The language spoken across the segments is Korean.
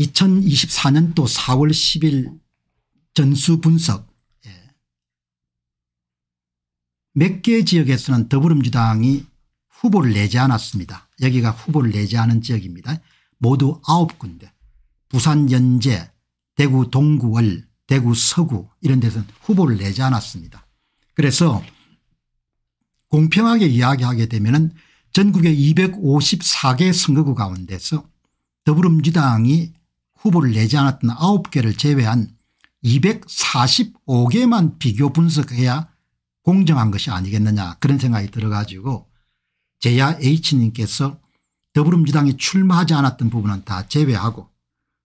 2024년도 4월 10일 전수분석. 몇 개 지역에서는 더불어민주당이 후보를 내지 않았습니다. 여기가 후보를 내지 않은 지역입니다. 모두 9군데. 부산 연제, 대구 동구월, 대구 서구 이런 데서는 후보를 내지 않았습니다. 그래서 공평하게 이야기하게 되면은 전국의 254개 선거구 가운데서 더불어민주당이 후보를 내지 않았던 9개를 제외한 245개만 비교 분석해야 공정한 것이 아니겠느냐 그런 생각이 들어가지고 제야 H님께서 더불어민주당이 출마하지 않았던 부분은 다 제외하고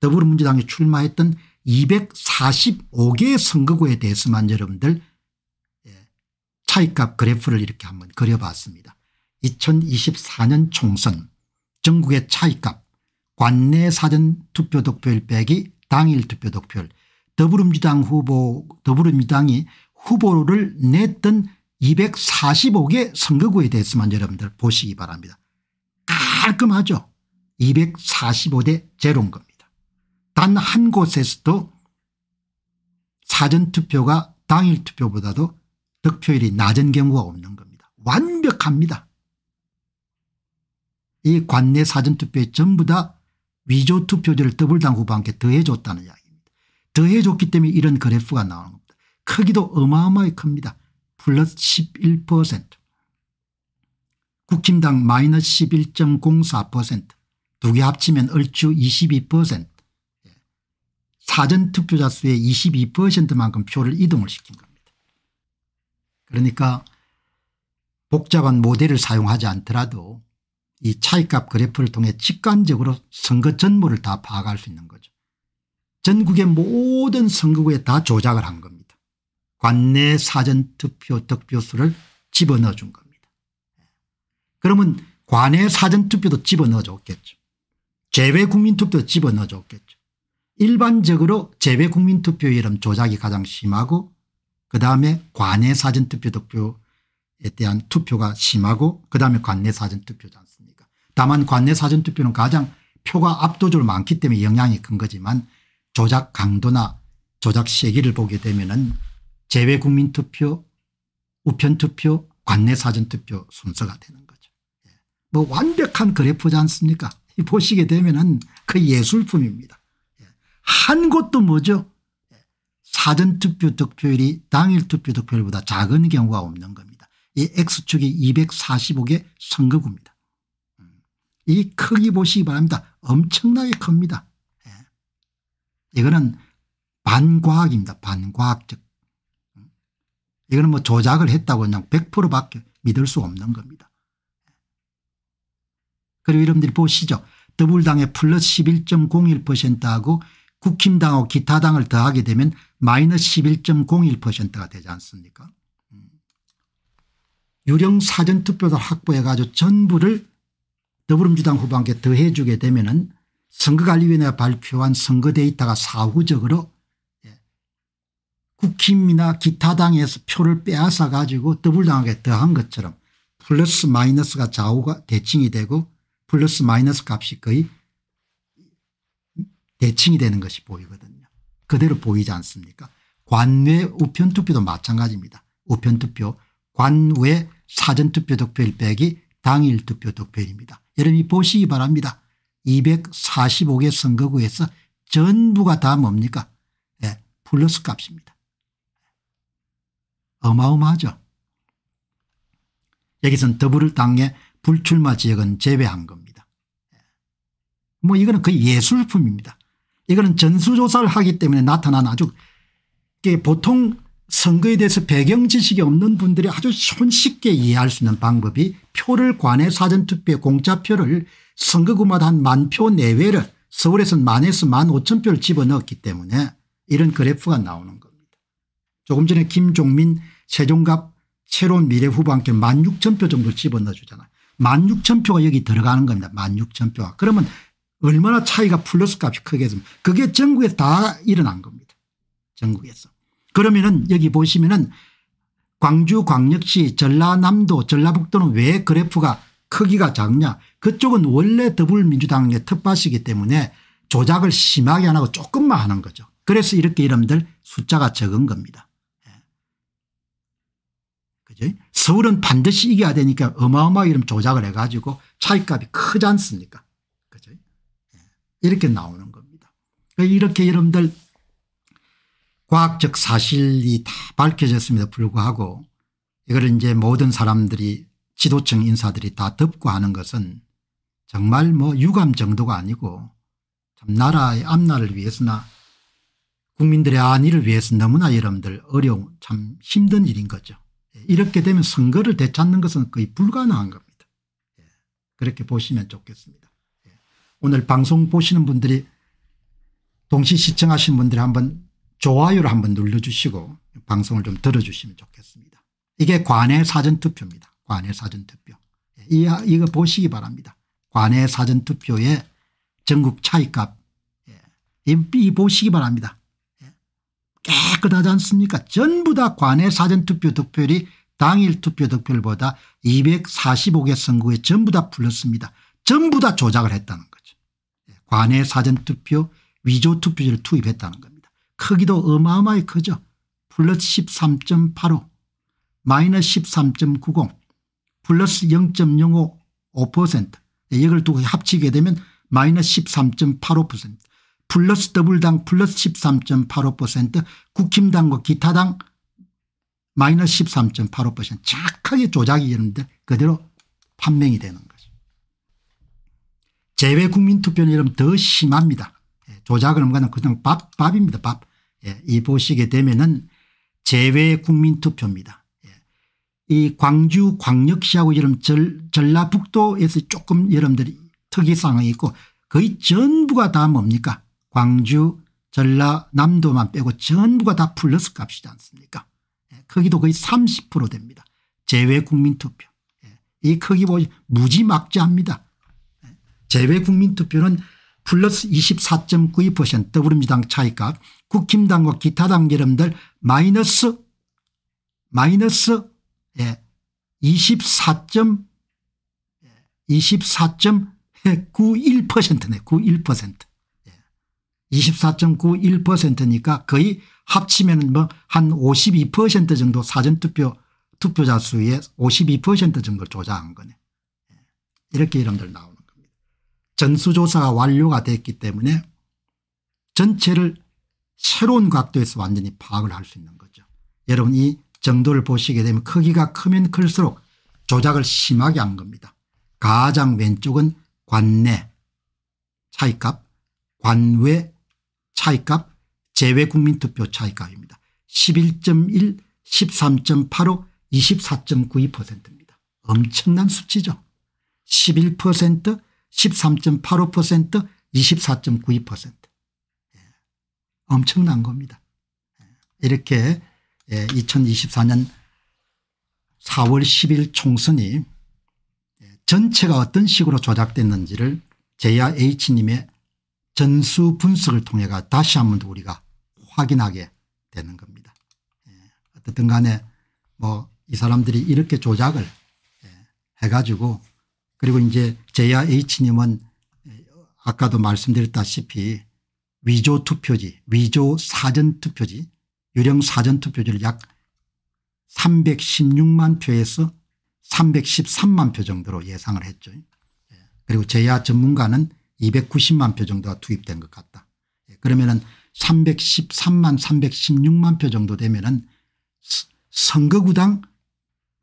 더불어민주당이 출마했던 245개의 선거구에 대해서만 여러분들 차이값 그래프를 이렇게 한번 그려봤습니다. 2024년 총선 전국의 차이값 관내 사전 투표 득표율 빼기 당일 투표 득표율 더불어민주당이 후보를 냈던 245개 선거구에 대해서만 여러분들 보시기 바랍니다. 깔끔하죠. 245대 제로인 겁니다. 단 한 곳에서도 사전투표가 당일 투표보다도 득표율이 낮은 경우가 없는 겁니다. 완벽합니다. 이 관내 사전투표에 전부 다 위조투표제를 더블당 후보와 함께 더해줬다는 이야기입니다. 더해줬기 때문에 이런 그래프가 나오는 겁니다. 크기도 어마어마하게 큽니다. 플러스 11%. 국힘당 마이너스 11.04%. 두 개 합치면 얼추 22%. 사전투표자 수의 22%만큼 표를 이동을 시킨 겁니다. 그러니까 복잡한 모델을 사용하지 않더라도 이 차이값 그래프를 통해 직관적으로 선거 전모를 다 파악할 수 있는 거죠. 전국의 모든 선거구에 다 조작을 한 겁니다. 관내 사전투표 득표수를 집어넣어 준 겁니다. 그러면 관내 사전투표도 집어넣어 줬겠죠. 재외국민투표도 집어넣어 줬겠죠. 일반적으로 재외국민투표의 이런 조작이 가장 심하고 그다음에 관내 사전투표 득표에 대한 투표가 심하고 그다음에 관내 사전투표지 않습니까. 다만 관내 사전투표는 가장 표가 압도적으로 많기 때문에 영향이 큰 거지만 조작 강도나 조작 세기를 보게 되면은 재외국민투표, 우편투표, 관내사전투표 순서가 되는 거죠. 뭐 완벽한 그래프지 않습니까? 보시게 되면은 거의 예술품입니다. 한 곳도 뭐죠? 사전투표 득표율이 당일투표 득표율보다 작은 경우가 없는 겁니다. 이 X축이 245개 선거구입니다. 이 크기 보시기 바랍니다. 엄청나게 큽니다. 이거는 반과학입니다. 반과학적. 이거는 뭐 조작을 했다고 그냥 100%밖에 믿을 수 없는 겁니다. 그리고 여러분들이 보시죠. 더불당의 플러스 11.01%하고 국힘당하고 기타당을 더하게 되면 마이너스 11.01%가 되지 않습니까? 유령 사전투표를 확보해 가지고 전부를 더불어민주당 후보한테 더해 주게 되면은 선거관리위원회가 발표한 선거 데이터가 사후적으로 국힘이나 기타당에서 표를 빼앗아 가지고 더블당하게 더한 것처럼 플러스 마이너스가 좌우가 대칭이 되고 플러스 마이너스 값이 거의 대칭이 되는 것이 보이거든요. 그대로 보이지 않습니까? 관외 우편투표도 마찬가지입니다. 우편투표 관외 사전투표 득표율 빼기 당일 투표 득표율입니다. 여러분이 보시기 바랍니다. 245개 선거구에서 전부가 다 뭡니까? 네, 플러스 값입니다. 어마어마하죠. 여기서는 더불어당의 불출마 지역은 제외한 겁니다. 뭐 이거는 거의 예술품입니다. 이거는 전수조사를 하기 때문에 나타난 아주 보통 선거에 대해서 배경 지식이 없는 분들이 아주 손쉽게 이해할 수 있는 방법이 표를 관내 사전투표에 공짜표를 선거구마다 한 10,000표 내외를 서울에서는 10,000에서 15,000표를 집어넣었기 때문에 이런 그래프가 나오는 겁니다. 조금 전에 김종민, 세종갑, 새로운 미래 후보와 함께 16,000표 정도 집어넣어 주잖아요. 16,000표가 여기 들어가는 겁니다. 16,000표가. 그러면 얼마나 차이가 플러스 값이 크겠습니까? 그게 전국에서 다 일어난 겁니다. 전국에서. 그러면은 여기 보시면은 광주, 광역시, 전라남도, 전라북도는 왜 그래프가 크기가 작냐. 그쪽은 원래 더불어민주당의 텃밭이기 때문에 조작을 심하게 안 하고 조금만 하는 거죠. 그래서 이렇게 이름들 숫자가 적은 겁니다. 그죠? 서울은 반드시 이겨야 되니까 어마어마하게 이름 조작을 해가지고 차이값이 크지 않습니까? 그죠? 이렇게 나오는 겁니다. 이렇게 여러분들 과학적 사실이 다 밝혀졌음에도 불구하고 이걸 이제 모든 사람들이 지도층 인사들이 다 덮고 하는 것은 정말 뭐 유감 정도가 아니고 참 나라의 앞날을 위해서나 국민들의 안위를 위해서 너무나 여러분들 어려운 참 힘든 일인 거죠. 이렇게 되면 선거를 되찾는 것은 거의 불가능한 겁니다. 그렇게 보시면 좋겠습니다. 오늘 방송 보시는 분들이 동시 시청하신 분들이 한번 좋아요를 한번 눌러주시고 방송을 좀 들어주시면 좋겠습니다. 이게 관외 사전투표입니다. 관외 사전투표. 이거 보시기 바랍니다. 관외 사전투표의 전국 차이값. 이 보시기 바랍니다. 깨끗하지 않습니까? 전부 다 관외 사전투표 득표율이 당일 투표 득표율보다 245개 선거에 전부 다 풀렸습니다. 전부 다 조작을 했다는 거죠. 관외 사전투표 위조 투표지를 투입했다는 겁니다. 크기도 어마어마하게 크죠. 플러스 13.85, 마이너스 13.90, 플러스 0.05, 5%. 이걸 두고 합치게 되면 마이너스 13.85%. 플러스 더블당 플러스 13.85%, 국힘당과 기타당 마이너스 13.85%. 착하게 조작이 되는데 그대로 판명이 되는 거죠. 재외국민투표는 이러면 더 심합니다. 조작을 하면 그냥 밥입니다. 밥. 이 보시게 되면은 재외국민투표입니다. 이 광주 광역시하고 이런 전라북도에서 조금 여러분들이 특이사항이 있고 거의 전부가 다 뭡니까? 광주, 전라남도만 빼고 전부가 다 플러스 값이지 않습니까? 크기도 거의 30% 됩니다. 재외국민투표. 이 크기 보시 무지막지합니다. 재외국민투표는 플러스 24.92% 더불어민주당 차이값, 국힘당과 기타당 여러분들 마이너스 24.91%네. 91%. 24.91%니까 거의 합치면 뭐 한 52% 정도 사전투표 투표자 수의 52% 정도를 조작한 거네. 이렇게 이름들 나오는 겁니다. 전수조사가 완료가 됐기 때문에 전체를 새로운 각도에서 완전히 파악을 할 수 있는 거죠. 여러분 이 정도를 보시게 되면 크기가 크면 클수록 조작을 심하게 한 겁니다. 가장 왼쪽은 관내 차이값, 관외 차이값, 재외국민투표 차이값입니다. 11.1, 13.85, 24.92%입니다. 엄청난 수치죠. 11%, 13.85%, 24.92%. 엄청난 겁니다. 이렇게 2024년 4월 10일 총선이 전체가 어떤 식으로 조작됐는지를 제야 H님의 전수 분석을 통해가 다시 한번 더 우리가 확인하게 되는 겁니다. 어쨌든 간에 뭐 이 사람들이 이렇게 조작을 해가지고 그리고 이제 제야 H님은 아까도 말씀드렸다시피 위조 투표지, 위조 사전 투표지, 유령 사전 투표지를 약 316만 표에서 313만 표 정도로 예상을 했죠. 그리고 제야 전문가는 290만 표 정도가 투입된 것 같다. 그러면은 313만 316만 표 정도 되면은 선거구당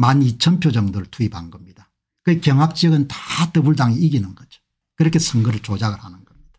12,000표 정도를 투입한 겁니다. 그 경합지역은 다 더불당이 이기는 거죠. 그렇게 선거를 조작을 하는 겁니다.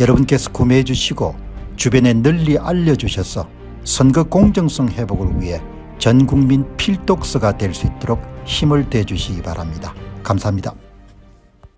여러분께서 구매해 주시고 주변에 널리 알려주셔서 선거 공정성 회복을 위해 전국민 필독서가 될 수 있도록 힘을 대 주시기 바랍니다. 감사합니다.